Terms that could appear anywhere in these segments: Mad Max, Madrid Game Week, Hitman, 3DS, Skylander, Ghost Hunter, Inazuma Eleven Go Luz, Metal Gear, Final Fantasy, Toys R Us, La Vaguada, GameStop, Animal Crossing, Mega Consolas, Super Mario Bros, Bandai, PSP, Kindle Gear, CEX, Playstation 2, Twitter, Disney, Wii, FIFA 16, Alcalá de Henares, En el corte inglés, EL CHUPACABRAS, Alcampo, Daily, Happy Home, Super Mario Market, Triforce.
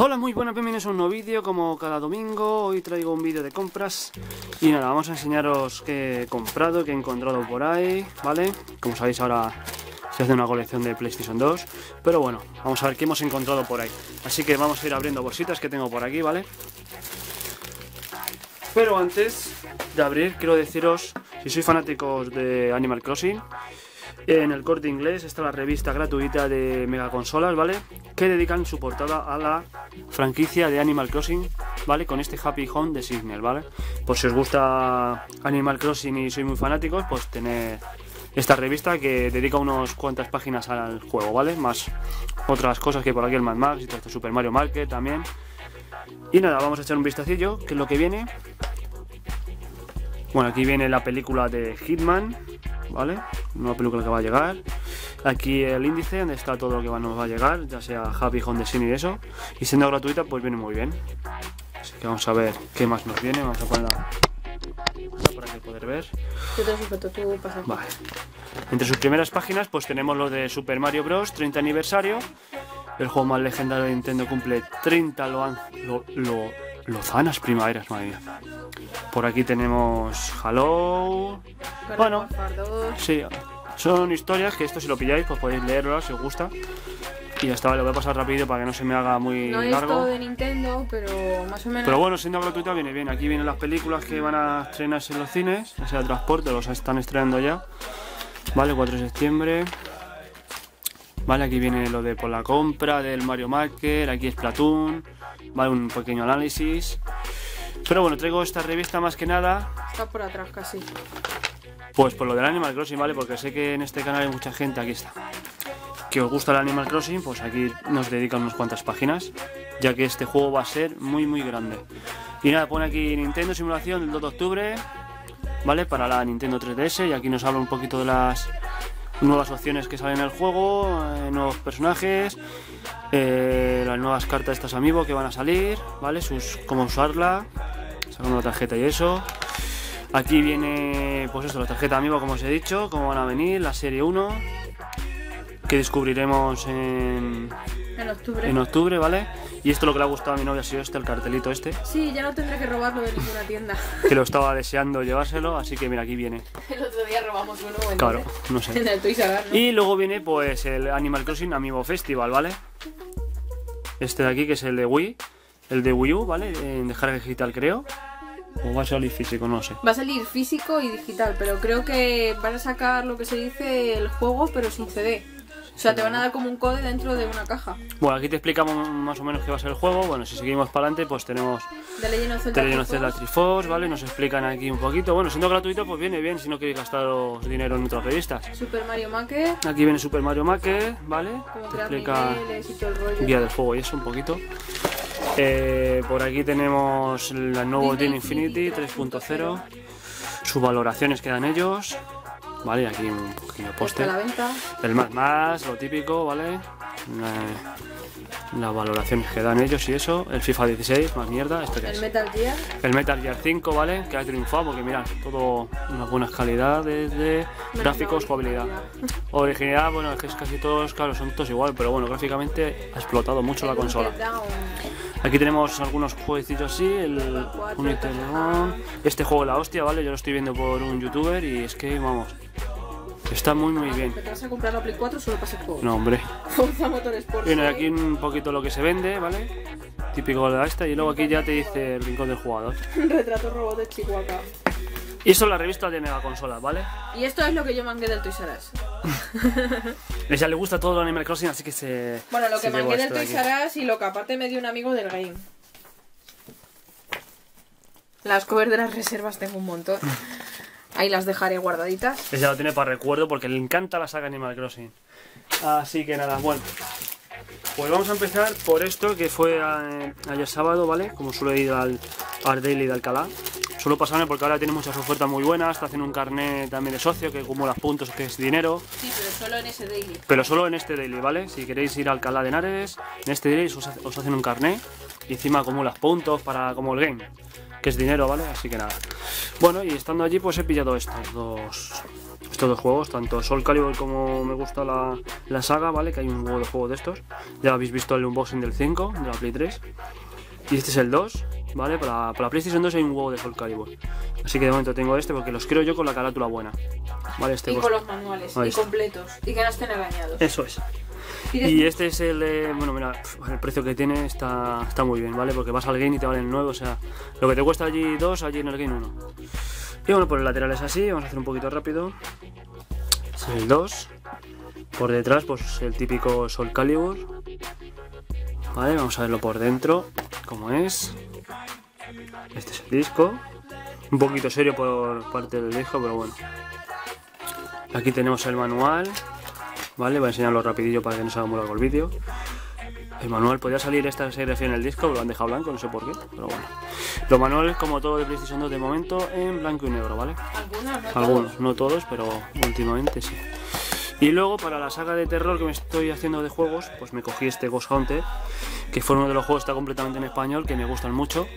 Hola, muy buenas, bienvenidos a un nuevo vídeo. Como cada domingo, hoy traigo un vídeo de compras. Y nada, vamos a enseñaros qué he comprado, qué he encontrado por ahí, ¿vale? Como sabéis, ahora se hace una colección de Playstation 2. Pero bueno, vamos a ver qué hemos encontrado por ahí. Así que vamos a ir abriendo bolsitas que tengo por aquí, ¿vale? Pero antes de abrir, quiero deciros, si sois fanáticos de Animal Crossing, en El Corte Inglés está la revista gratuita de Mega Consolas, ¿vale? Que dedican su portada a la franquicia de Animal Crossing, ¿vale? Con este Happy Home de Signal, ¿vale? Por si os gusta Animal Crossing y sois muy fanáticos, pues tener esta revista que dedica unas cuantas páginas al juego, ¿vale? Más otras cosas que por aquí el Mad Max y todo esto, Super Mario Market también. Y nada, vamos a echar un vistacillo, que es lo que viene. Bueno, aquí viene la película de Hitman, ¿vale? Una película que va a llegar. Aquí el índice donde está todo lo que nos va a llegar, ya sea Happy Home Design y eso. Y siendo gratuita, pues viene muy bien. Así que vamos a ver qué más nos viene. Vamos a ponerla para que poder ver. Vale. Entre sus primeras páginas, pues tenemos los de Super Mario Bros. 30 aniversario. El juego más legendario de Nintendo cumple 30 lozanas primaveras, madre mía. Por aquí tenemos Hello. Bueno, sí, son historias que esto, si lo pilláis, pues podéis leerlas si os gusta. Y hasta vale, lo voy a pasar rápido para que no se me haga muy largo. No es todo de Nintendo, pero más o menos. Pero bueno, siendo gratuita viene bien. Aquí vienen las películas que van a estrenarse en los cines. O sea, Transporte, los están estrenando ya. Vale, 4 de septiembre. Vale, aquí viene lo de por la compra del Mario Maker. Aquí es Platoon. Vale, un pequeño análisis. Pero bueno, traigo esta revista más que nada. Está por atrás casi. Pues por lo del Animal Crossing, ¿vale? Porque sé que en este canal hay mucha gente, aquí está, que os gusta el Animal Crossing, pues aquí nos dedican unas cuantas páginas, ya que este juego va a ser muy muy grande. Y nada, pone aquí Nintendo Simulación del 2 de octubre, ¿vale? Para la Nintendo 3DS, y aquí nos habla un poquito de las nuevas opciones que salen en el juego, nuevos personajes, las nuevas cartas estas Amiibo que van a salir, ¿vale? Cómo usarla, sacando la tarjeta y eso. Aquí viene, pues esto, la tarjeta Amiibo, como os he dicho, cómo van a venir, la serie 1, que descubriremos en octubre, ¿vale? Y esto, lo que le ha gustado a mi novia ha sido el cartelito este. Sí, ya no tendré que robarlo de ninguna tienda. Que lo estaba deseando llevárselo, así que mira, aquí viene. El otro día robamos uno, bueno. Claro, no sé. En el Toys R Us, ¿no? Y luego viene, pues, el Animal Crossing Amiibo Festival, ¿vale? Este de aquí, que es el de Wii, Wii U, ¿vale? En descarga digital, creo. O va a salir físico, no sé. Va a salir físico y digital, pero creo que van a sacar lo que se dice el juego, pero sin CD. O sea, te van a dar como un code dentro de una caja. Bueno, aquí te explicamos más o menos qué va a ser el juego. Bueno, si seguimos para adelante, pues tenemos The Legend of Zelda, Triforce, ¿vale? Nos explican aquí un poquito. Bueno, siendo gratuito, pues viene bien si no queréis gastaros dinero en otras revistas. Super Mario Maker. Aquí viene Super Mario Maker, ¿vale? Como te explica el guía del juego y eso un poquito. Por aquí tenemos la nueva Team Infinity 3.0. Sus valoraciones que dan ellos. Vale, aquí un pequeño póster. El más, lo típico, ¿vale? Las valoraciones que dan ellos y eso. El FIFA 16, más mierda. ¿Esto qué es? Metal Gear. El Metal Gear 5, ¿vale? Que ha triunfado porque, mirad, todo unas buenas calidades de gráficos, jugabilidad. Originalidad, bueno, es que casi todos, claro, son todos igual, pero bueno, gráficamente ha explotado mucho la consola. Aquí tenemos algunos jueguecitos así, este juego la hostia, ¿vale? Yo lo estoy viendo por un youtuber y es que, vamos, está muy muy bien. ¿Te vas a comprar la Play 4 solo para ese juego? No, hombre. Bueno, aquí un poquito lo que se vende, ¿vale? Típico de la esta, y luego aquí ya te dice el rincón del jugador. Retrato robot de Chihuahua. Y eso es la revista de Mega Consolas, ¿vale? Y esto es lo que yo mangué del Toys R Us. Ella le gusta todo el Animal Crossing, así que se... Bueno, lo que mangué del Toys R Us y lo que aparte me dio un amigo del game. Las covers de las reservas tengo un montón. Ahí las dejaré guardaditas. Ella lo tiene para recuerdo porque le encanta la saga Animal Crossing. Así que nada, bueno. Pues vamos a empezar por esto que fue ayer sábado, ¿vale? Como suelo ir al Daily de Alcalá. Solo pasarme porque ahora tiene muchas ofertas muy buenas, te hacen un carnet también de socio que acumulas puntos, que es dinero. Sí, pero solo en ese Daily. Pero solo en este Daily, ¿vale? Si queréis ir a Alcalá de Henares, en este Daily os hacen un carnet y encima acumulas puntos para como el game, que es dinero, ¿vale? Así que nada. Bueno, y estando allí pues he pillado estas dos estos dos juegos, tanto Soul Calibur como me gusta la saga, ¿vale? Que hay un nuevo juego de estos. Ya habéis visto el unboxing del 5, de la Play 3. Y este es el 2, ¿vale? Para PlayStation 2 hay un huevo de Soul Calibur. Así que de momento tengo este porque los quiero yo con la carátula buena. ¿Vale? Este y con los manuales, y completos, y que no estén engañados. Eso es. Y este es el, bueno, mira, el precio que tiene está muy bien, ¿vale? Porque vas al game y te valen 9, o sea, lo que te cuesta allí 2, allí en el game 1. Y bueno, por el lateral es así, vamos a hacer un poquito rápido. Este es el 2. Por detrás, pues el típico Soul Calibur. Vale, vamos a verlo por dentro, como es. Este es el disco. Un poquito serio por parte del disco, pero bueno. Aquí tenemos el manual. Vale, voy a enseñarlo rapidillo para que no se haga muy largo el vídeo. El manual, podría salir esta serigrafía en el disco, lo han dejado blanco, no sé por qué, pero bueno. Los manuales, como todo de PlayStation 2 de momento, en blanco y negro, ¿vale? Algunos, no todos, pero últimamente sí. Y luego para la saga de terror que me estoy haciendo de juegos, pues me cogí este Ghost Hunter, que fue uno de los juegos que está completamente en español, que me gustan mucho.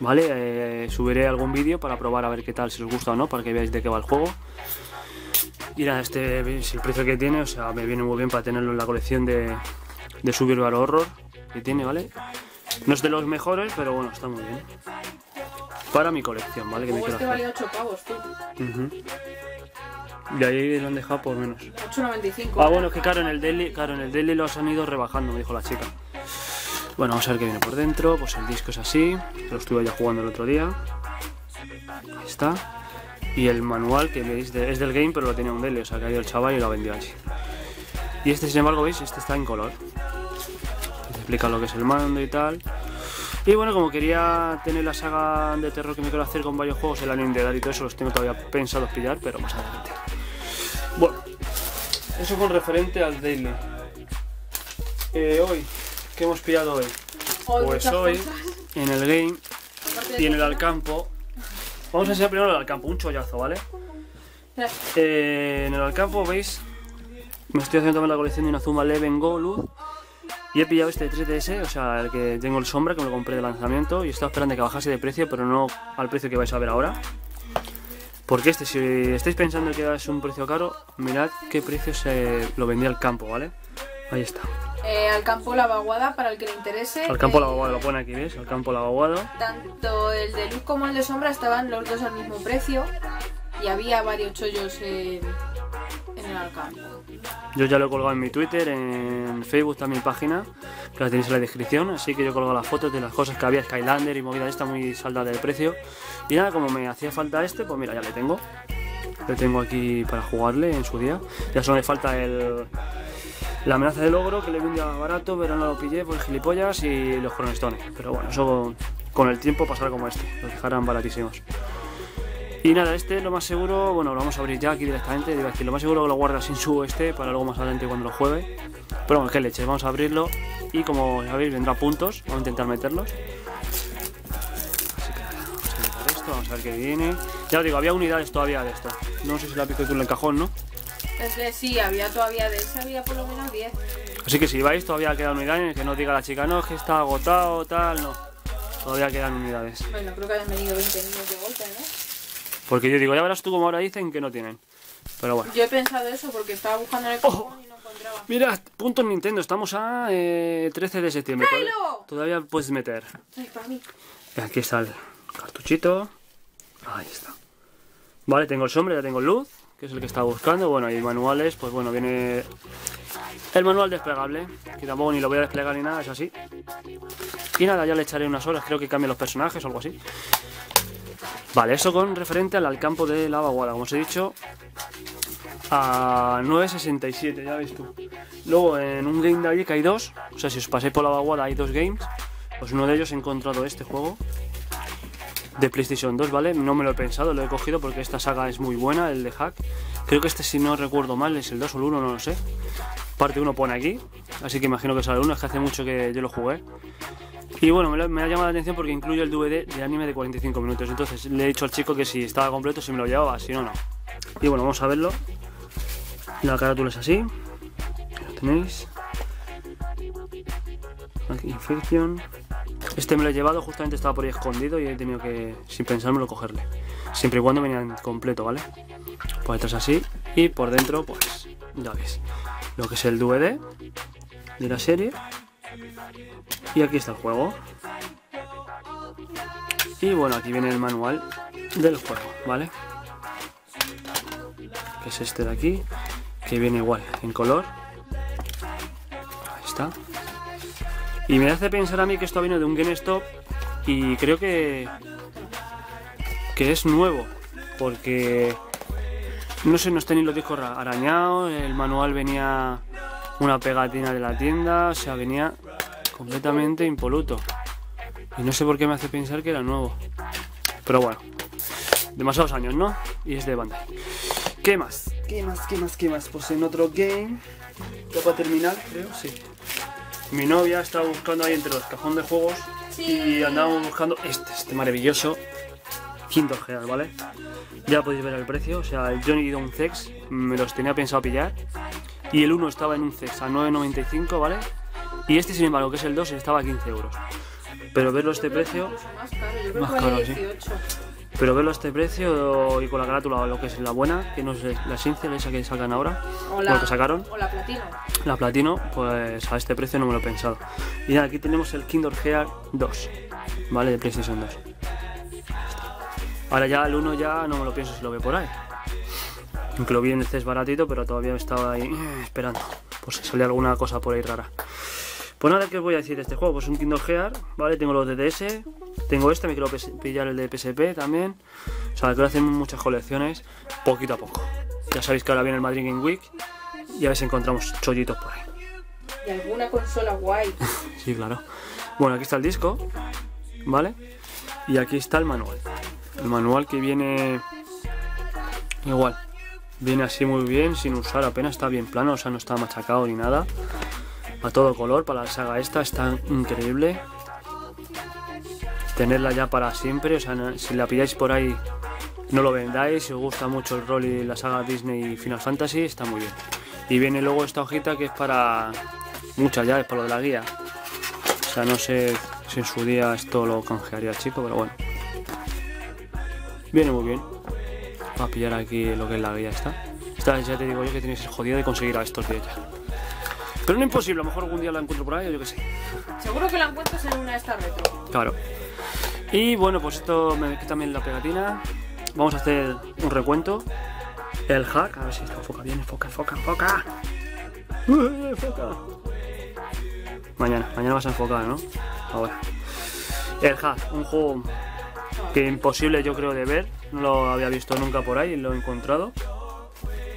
Vale, subiré algún vídeo para probar a ver qué tal, si os gusta o no, para que veáis de qué va el juego. Y nada, este es el precio que tiene, o sea, me viene muy bien para tenerlo en la colección de Survival Horror que tiene, ¿vale? No es de los mejores, pero bueno, está muy bien. Para mi colección, ¿vale? Que me este vale 8 pavos, tú. Y ahí lo han dejado por menos. 8,95. Ah, bueno, es que claro, en el Daily los han ido rebajando, me dijo la chica. Bueno, vamos a ver qué viene por dentro, pues el disco es así, lo estuve ya jugando el otro día. Ahí está. Y el manual, que veis, es del game, pero lo tenía un Daily, o sea que ha ido el chaval y lo ha vendido así. Y este, sin embargo, veis, este está en color. Te explica lo que es el mando y tal. Y bueno, como quería tener la saga de terror que me quiero hacer con varios juegos, el anime de Daily y todo eso, los tengo todavía pensados pillar, pero más adelante. Bueno, eso con referente al Daily. Hoy, ¿qué hemos pillado hoy? Pues hoy, en el game y en el Alcampo. Vamos a enseñar primero el Alcampo, un chollazo, ¿vale? En el Alcampo, veis, me estoy haciendo también la colección de Inazuma Eleven Go Luz. Y he pillado este 3DS, o sea, el que tengo el sombra, que me lo compré de lanzamiento. Y estaba esperando que bajase de precio, pero no al precio que vais a ver ahora. Porque este, si estáis pensando que es un precio caro, mirad qué precio se lo vendía Alcampo, ¿vale? Ahí está. Alcampo La Vaguada, para el que le interese. Alcampo La Vaguada, lo pone aquí, ¿ves? Alcampo La Vaguada. Tanto el de luz como el de sombra estaban los dos al mismo precio. Y había varios chollos en el Alcampo. Yo ya lo he colgado en mi Twitter, en Facebook también, página, que la tenéis en la descripción. Así que yo he colgado las fotos de las cosas que había, Skylander y movida esta muy salda del precio. Y nada, como me hacía falta este, pues mira, ya le tengo. Lo tengo aquí para jugarle en su día. Ya solo me falta el... La amenaza del ogro, que le vendía barato, pero no lo pillé por gilipollas, y los cronestones. Pero bueno, eso con el tiempo pasará como este, los dejarán baratísimos. Y nada, este lo más seguro, bueno, lo vamos a abrir ya aquí directamente, digo aquí, lo más seguro que lo guarda sin su para luego más adelante cuando lo juegue. Pero bueno, qué leche, vamos a abrirlo y como sabéis vendrá puntos, vamos a intentar meterlos. Así que vamos a meter esto, vamos a ver qué viene. Ya os digo, había unidades todavía de esto, no sé si la pico tú en el cajón, ¿no? Es que sí, había todavía de ese, había por lo menos 10. Así que si vais, todavía quedan unidades, que no diga la chica, no, es que está agotado, tal, no. Todavía quedan unidades. Bueno, creo que han venido 20 niños de golpe, ¿no? Porque yo digo, ya verás tú como ahora dicen que no tienen. Pero bueno. Yo he pensado eso porque estaba buscando en el cajón y no encontraba. Mirad, puntos Nintendo, estamos a 13 de septiembre. ¡Cállalo! Todavía puedes meter. Ay, para mí. Aquí está el cartuchito. Ahí está. Vale, tengo el sombra, ya tengo luz, que es el que estaba buscando. Bueno, y manuales, pues bueno, viene el manual desplegable, que tampoco ni lo voy a desplegar ni nada, es así. Y nada, ya le echaré unas horas, creo que cambian los personajes o algo así. Vale, eso con referente al Alcampo de La Vaguada, como os he dicho, a 9,67, ya veis tú. Luego, en un game de allí que hay dos, o sea, si os pasáis por La Vaguada hay dos games, pues uno de ellos he encontrado este juego de PlayStation 2, ¿vale? No me lo he pensado, lo he cogido porque esta saga es muy buena, el de Hack. Creo que este, si no recuerdo mal, es el 2 o el 1, no lo sé. Parte 1 pone aquí, así que imagino que sale el 1, es que hace mucho que yo lo jugué. Y bueno, me ha llamado la atención porque incluye el DVD de anime de 45 minutos. Entonces le he dicho al chico que si estaba completo, si me lo llevaba, si no, no. Y bueno, vamos a verlo. La carátula es así. Lo tenéis. Aquí, Infection. Este me lo he llevado, justamente estaba por ahí escondido y he tenido que, sin pensármelo, cogerle. Siempre y cuando venían completo, ¿vale? Por detrás así y por dentro, pues, ya veis. Lo que es el DVD de la serie. Y aquí está el juego. Y bueno, aquí viene el manual del juego, ¿vale? Que es este de aquí, que viene igual, en color. Ahí está. Y me hace pensar a mí que esto vino de un GameStop y creo que es nuevo, porque no sé, no está ni los discos arañados, el manual venía una pegatina de la tienda, o sea, venía completamente impoluto. Y no sé por qué me hace pensar que era nuevo. Pero bueno, demasiados años, ¿no? Y es de Bandai. ¿Qué más? ¿Qué más? ¿Qué más? ¿Qué más? Pues en otro game, ya para terminar, creo, sí. Mi novia estaba buscando ahí entre los cajones de juegos, sí, y andábamos buscando este maravilloso Kindle Gear, ¿vale? Ya podéis ver el precio, o sea, el Johnny de un CEX, me los tenía pensado pillar, y el 1 estaba en un CEX a 9,95, ¿vale? Y este, sin embargo, que es el 2, estaba a 15 euros. Pero verlo a este precio, más caro, sí. Pero verlo a este precio y con la carátula, lo que es la buena, que no es la Sincel, esa que sacan ahora, o la que sacaron, o la Platino. La Platino, pues a este precio no me lo he pensado. Y nada, aquí tenemos el Kindle Gear 2, ¿vale? De Playstation 2. Ahora ya el 1 ya no me lo pienso si lo veo por ahí. Aunque lo vi en el CES baratito, pero todavía estaba ahí esperando, por si salía alguna cosa por ahí rara. Pues nada, ¿qué os voy a decir de este juego? Pues un Kindle Gear, ¿vale? Tengo los DDS, tengo este, me quiero pillar el de PSP también. O sea, quiero hacer muchas colecciones, poquito a poco. Ya sabéis que ahora viene el Madrid Game Week y a veces encontramos chollitos por ahí. Y alguna consola guay. Sí, claro. Bueno, aquí está el disco, ¿vale? Y aquí está el manual. El manual que viene igual. Viene así muy bien, sin usar apenas, está bien plano, o sea, no está machacado ni nada. A todo color, para la saga esta, está increíble. Tenerla ya para siempre, o sea, si la pilláis por ahí, no lo vendáis. Si os gusta mucho el rol y la saga Disney y Final Fantasy, está muy bien. Y viene luego esta hojita que es para muchas llaves, para lo de la guía. O sea, no sé si en su día esto lo canjearía el chico, pero bueno. Viene muy bien. Para pillar aquí lo que es la guía esta. Esta ya te digo yo que tenéis el jodido de conseguir a estos de ella. Pero no imposible, a lo mejor algún día la encuentro por ahí, o yo qué sé. Seguro que la encuentras en una de estas retro. Claro. Y bueno, pues esto me quita también la pegatina. Vamos a hacer un recuento. El hack, a ver si esto enfoca bien, enfoca. Enfoca. Mañana vas a enfocar, ¿no? Ahora. El hack, un juego que imposible yo creo de ver. No lo había visto nunca por ahí, lo he encontrado.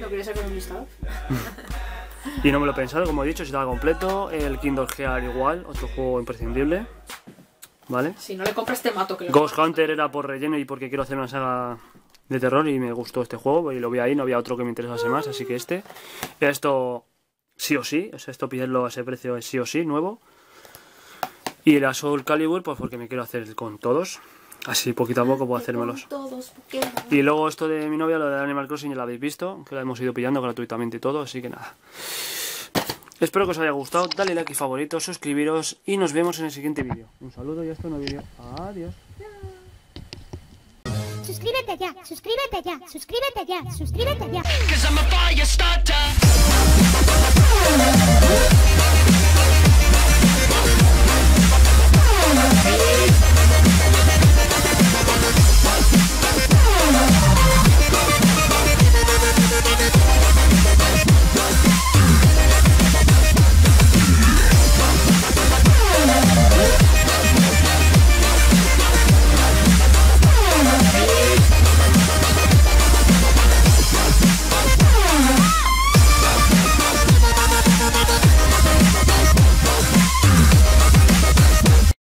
¿Lo querías sacar un listado? Y no me lo he pensado, como he dicho, si estaba completo. El Kindle Gear igual, otro juego imprescindible, ¿vale? Si no le compras te mato, creo. Ghost Hunter era por relleno y porque quiero hacer una saga de terror y me gustó este juego y lo vi ahí, no había otro que me interesase más, así que este. Esto sí o sí, o sea, esto pillarlo a ese precio es sí o sí, nuevo. Y el Soul Calibur, pues porque me quiero hacer con todos. Así poquito a poco puedo hacérmelos. Y luego esto de mi novia, lo de Animal Crossing, ya lo habéis visto, que la hemos ido pillando gratuitamente y todo, así que nada. Espero que os haya gustado, dale like y favorito, suscribiros y nos vemos en el siguiente vídeo. Un saludo y hasta un nuevo vídeo. Adiós. Suscríbete ya, suscríbete ya, suscríbete ya, suscríbete ya.